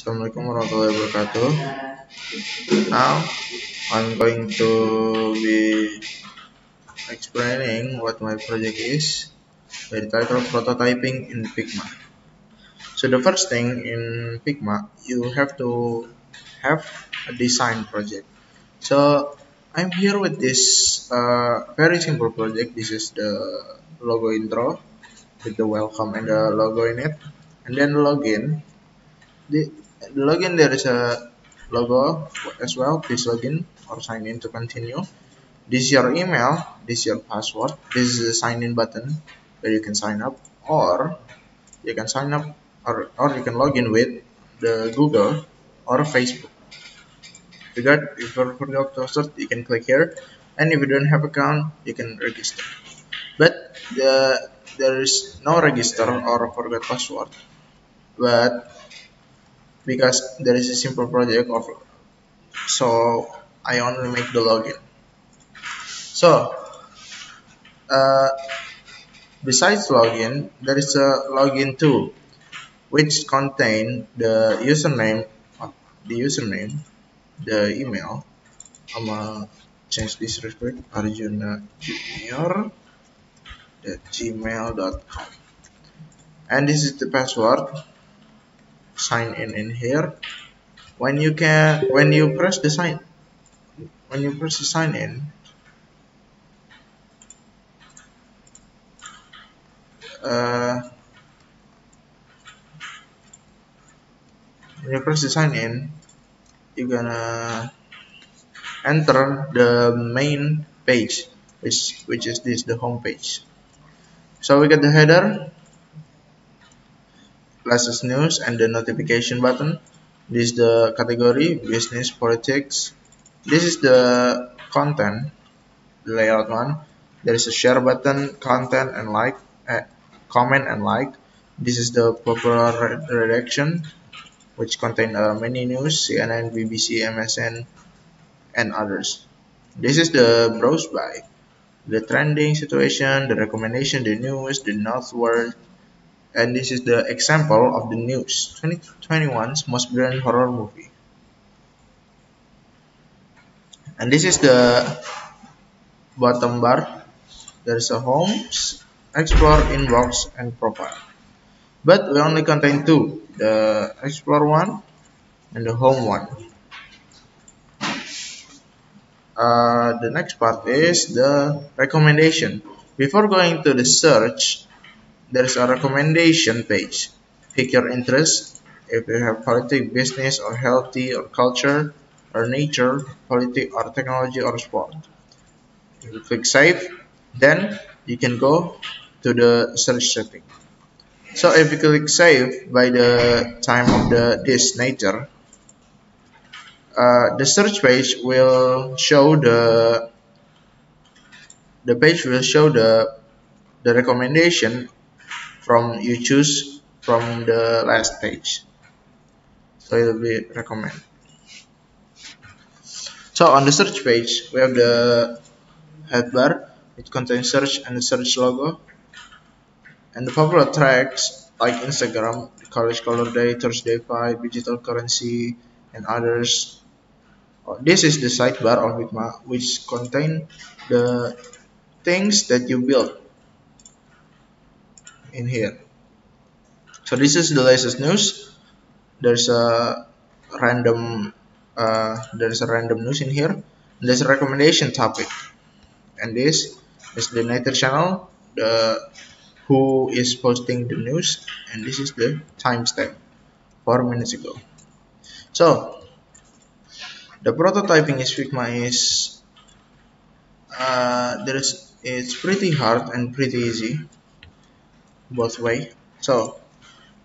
Assalamualaikum warahmatullahi wabarakatuh. Now I'm going to be explaining what my project is by the title Prototyping in Figma. So the first thing in Figma, you have to have a design project. So I'm here with this very simple project. This is the logo intro with the welcome and the logo in it, and then login. The login, there is a logo as well. Please login or sign in to continue. This is your email, this is your password, this is the sign in button where you can sign up, or you can sign up or you can log in with the Google or Facebook. If you forgot to search, you can click here, and if you don't have account, you can register. But there is no register or forget password, but because there is a simple project of, so I only make the login. So besides login, there is a login too, which contain the username, the email. I'm gonna change this real quick. arjuna@gmail.com, and this is the password. Sign in here. When you press the sign in, you're gonna enter the main page, which is this, the home page. So we get the header, latest news, and the notification button. This is the category, business, politics. This is the content, the layout one. There is a share button, content, and like, comment and like. This is the popular redaction, which contain many news, CNN, BBC, MSN, and others. This is the browse by, the trending situation, the recommendation, the news, the northward, and this is the example of the news, 2021's most brilliant horror movie. And this is the bottom bar. There's a homes, explore, inbox, and profile. But we only contain two, the explore one and the home one. The next part is the recommendation. Before going to the search, there is a recommendation page. Pick your interest. If you have politics, business, or healthy, or culture, or nature, politics, or technology, or sport. If you click save, then you can go to the search setting. So if you click save by the time of this nature, the search page will show the recommendation from you choose from the last page. So it will be recommend. So on the search page, we have the headbar. It contains search and the search logo, and the popular tracks like Instagram, College Color Day, Thursday Five, Digital Currency, and others. This is the sidebar of Figma, which contain the things that you build in here. So this is the latest news. There's a random news in here. There's a recommendation topic, and this is the nature channel, the who is posting the news, and this is the timestamp 4 minutes ago. So the prototyping in Figma is it's pretty hard and pretty easy both way. So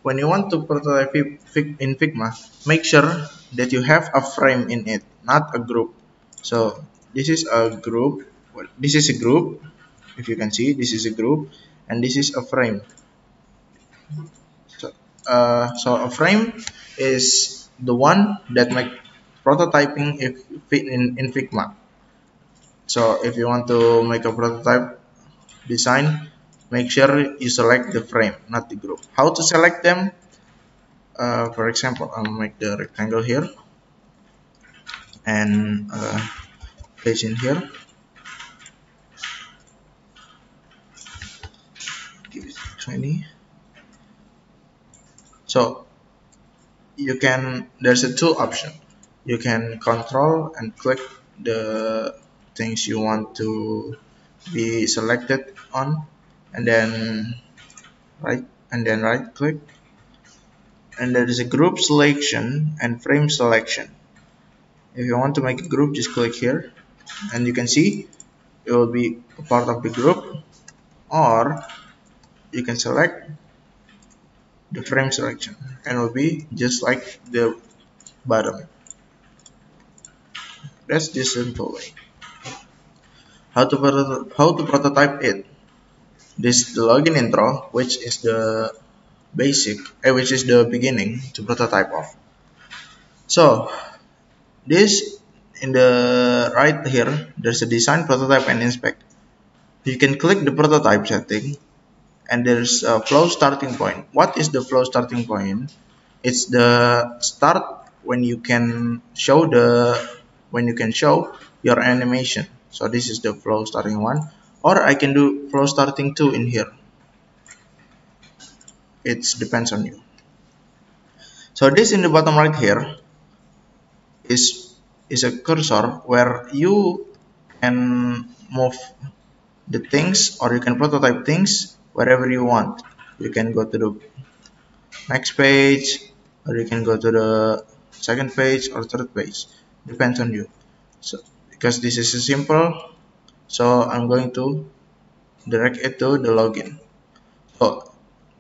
when you want to prototype in Figma, make sure that you have a frame in it, not a group. So this is a group. This is a group. If you can see, this is a group. And this is a frame. So a frame is the one that make prototyping in Figma. So if you want to make a prototype design, make sure you select the frame, not the group. How to select them? For example, I'll make the rectangle here and place in here. Give it 20. So you can, there's a two option. You can control and click the things you want to be selected on, and then right click, and there is a group selection and frame selection. If you want to make a group, just click here and you can see it will be a part of the group, or you can select the frame selection and it will be just like the bottom. That's the simple way. How to prototype it? This is the login intro, which is the basic, which is the beginning to prototype of. So this in the right here, there's a design, prototype, and inspect. You can click the prototype setting, and there's a flow starting point. What is the flow starting point? It's the start when you can show your animation. So this is the flow starting one, or I can do flow starting two in here. It depends on you. So this in the bottom right here is a cursor where you can move the things, or you can prototype things wherever you want. You can go to the next page, or you can go to the second page or third page. Depends on you. So because this is a simple, so I'm going to direct it to the login. So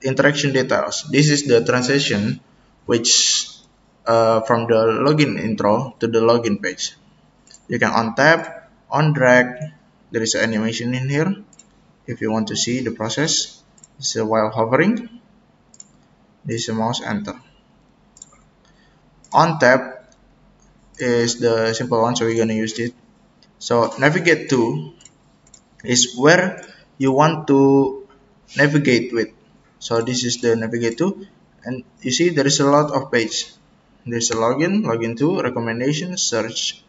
interaction details. This is the transition which from the login intro to the login page. You can untap, on drag. There is an animation in here if you want to see the process. This is while hovering. This is a mouse enter. Untap is the simple one, so we're gonna use it. So navigate to is where you want to navigate with. So this is the navigate to, and you see there is a lot of page. There's a login, login to, recommendation, search.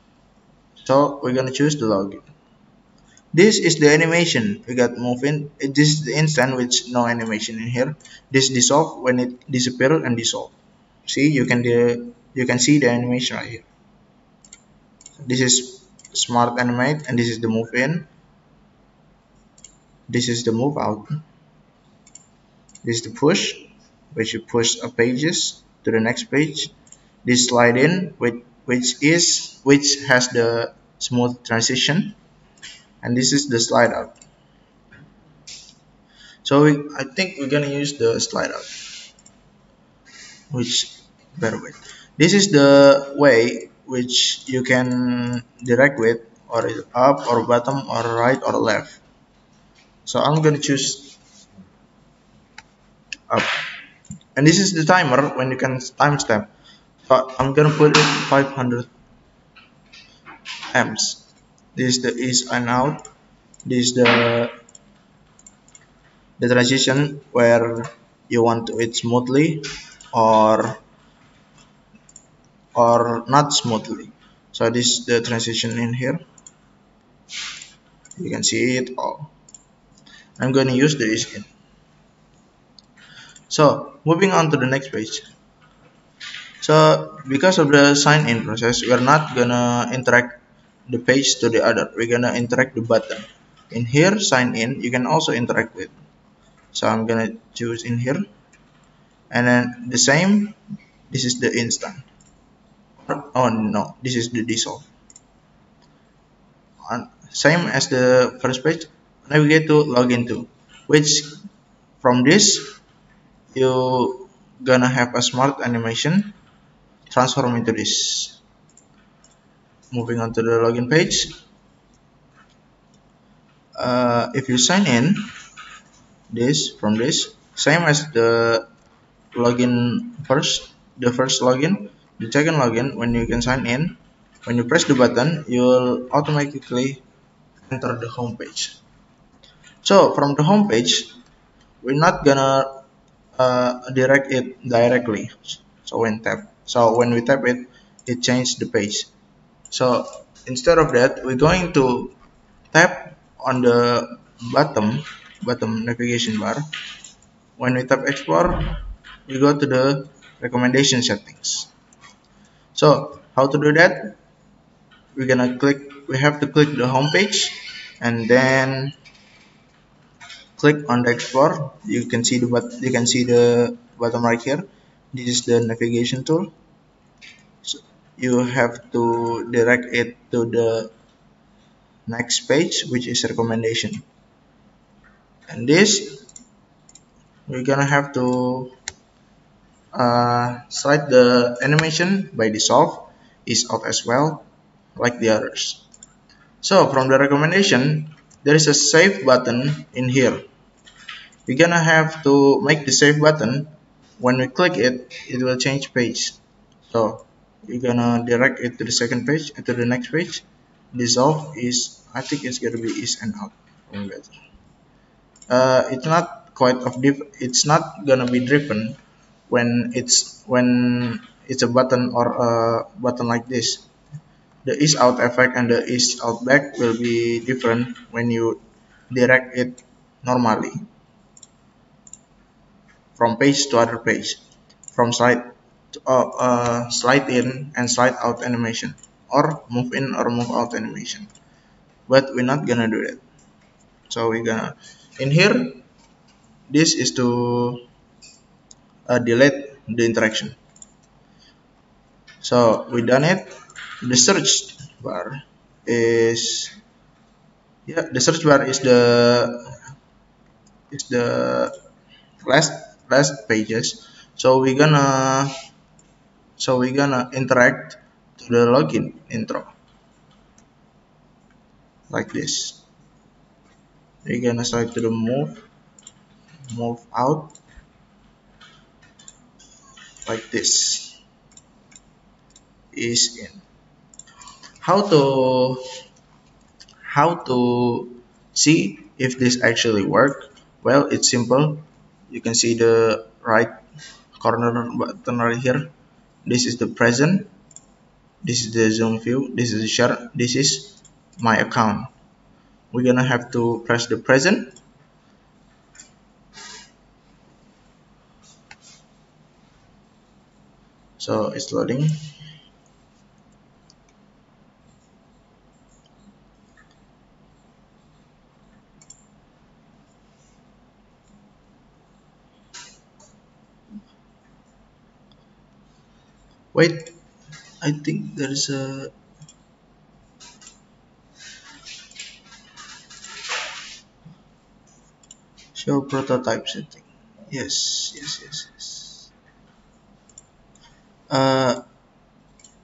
So we're gonna choose the login. This is the animation we got moving. This is the instant with no animation in here. This dissolve when it disappears and dissolve. See, you can see the animation right here. This is smart animate, and this is the move in. This is the move out. This is the push, which you push a pages to the next page. This slide in, which has the smooth transition, and this is the slide out. So I think we're gonna use the slide out. Which better way? This is the way which you can direct with, or up or bottom or right or left. So I'm gonna choose up, and this is the timer when you can timestamp. So I'm gonna put it 500 amps. This is the is and out. This is the transition where you want to it smoothly or not smoothly. So this is the transition in here. You can see it all. I'm going to use the is in. So moving on to the next page. So because of the sign in process, we are not gonna interact the page to the other. We're gonna interact the button. In here, sign in, you can also interact with. So I'm gonna choose in here, and then the same. This is the instant. Oh no, this is the dissolve. Same as the first page, navigate to login to, which from this you gonna have a smart animation transform into this. Moving on to the login page. If you sign in, this from this same as the login first, the first login. The second login, when you can sign in, when you press the button, you will automatically enter the home page. So from the home page, we're not gonna direct it directly. So when we tap it, it changed the page. So instead of that, we're going to tap on the bottom navigation bar. When we tap explore, we go to the recommendation settings. So how to do that? We're gonna click, we have to click the home page and then click on the explore. You can see the bottom right here. This is the navigation tool. So you have to direct it to the next page, which is recommendation. And this we're gonna have to slide the animation by default is off as well, like the others. So from the recommendation, there is a save button in here. We're gonna have to make the save button. When we click it, it will change page. So you're gonna direct it to the second page, to the next page. Dissolve is, I think it's gonna be is and out. It's not quite of diff. It's not gonna be driven when it's a button or a button like this. The is out effect and the is out back will be different when you direct it normally from page to other page, from slide to, slide in and slide out animation, or move in or move out animation. But we're not gonna do that. So we're gonna in here. This is to delete the interaction. So we done it. The search bar is the last pages. So we're gonna interact to the login intro like this. We're gonna slide to the move out like this, is in. How to see if this actually worked? Well, it's simple. You can see the right corner button right here. This is the present. This is the zoom view. This is the share. This is my account. We're gonna have to press the present. So it's loading. Wait, I think there is a show prototype setting. Yes.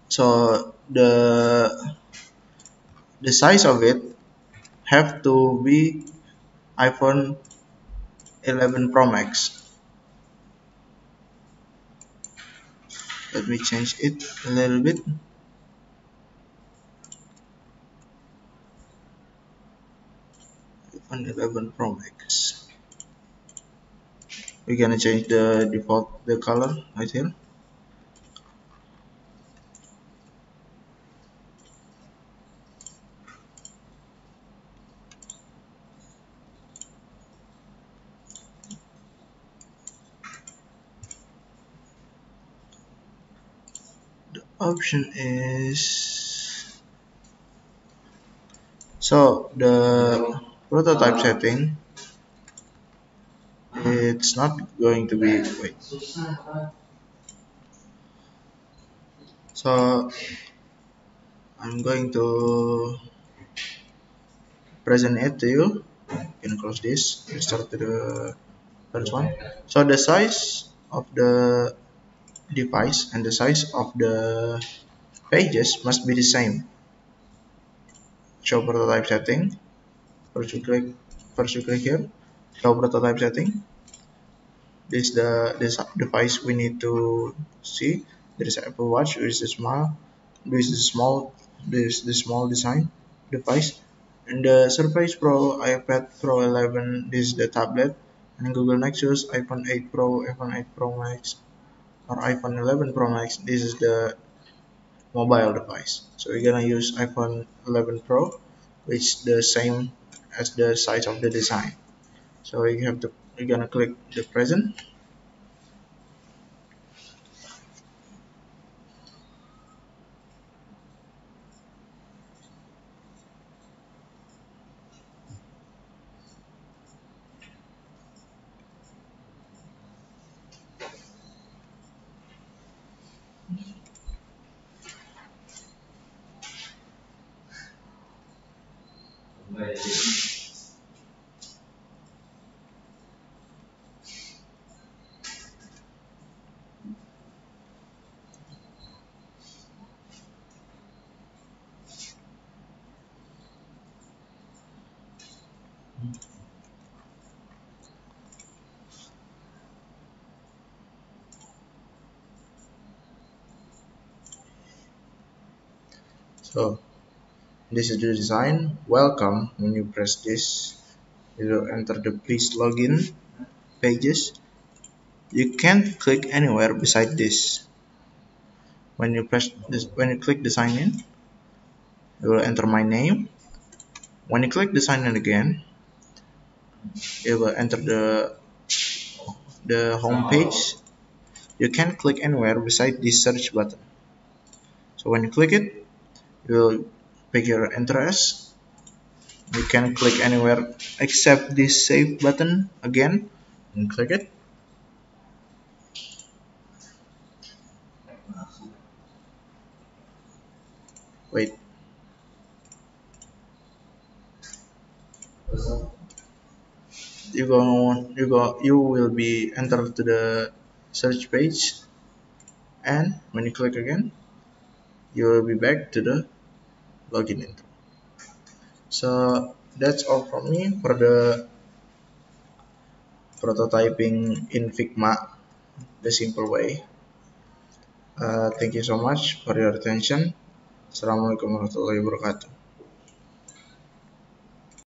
So the size of it have to be iPhone 11 Pro Max. Let me change it a little bit. iPhone 11 Pro Max. We're gonna change the default, the color right here. Option is, so the prototype setting, it's not going to be, wait, so I'm going to present it to you. You can close this, restart to the first one. So the size of the device and the size of the pages must be the same. Show prototype setting. First you click here. Show prototype setting. This is the device we need to see. There is Apple Watch. This is the small design device. And the Surface Pro, iPad Pro 11. This is the tablet. And Google Nexus, iPhone 8 Pro, iPhone 8 Pro Max. or iPhone 11 Pro Max, this is the mobile device. So we're gonna use iPhone 11 Pro, which is the same as the size of the design. So you have to, we're gonna click the present. So this is the design. Welcome. When you press this, you will enter the please login pages. You can't click anywhere beside this. When you press this, when you click the sign in, you will enter my name. When you click the sign in again, you will enter the home page. You can't click anywhere beside this search button. So when you click it, you will pick your interest. You can click anywhere except this save button again, and click it. Wait. You will be entered to the search page, and when you click again, you will be back to the login intro. So that's all from me for the prototyping in Figma, the simple way. Thank you so much for your attention. Assalamualaikum warahmatullahi wabarakatuh.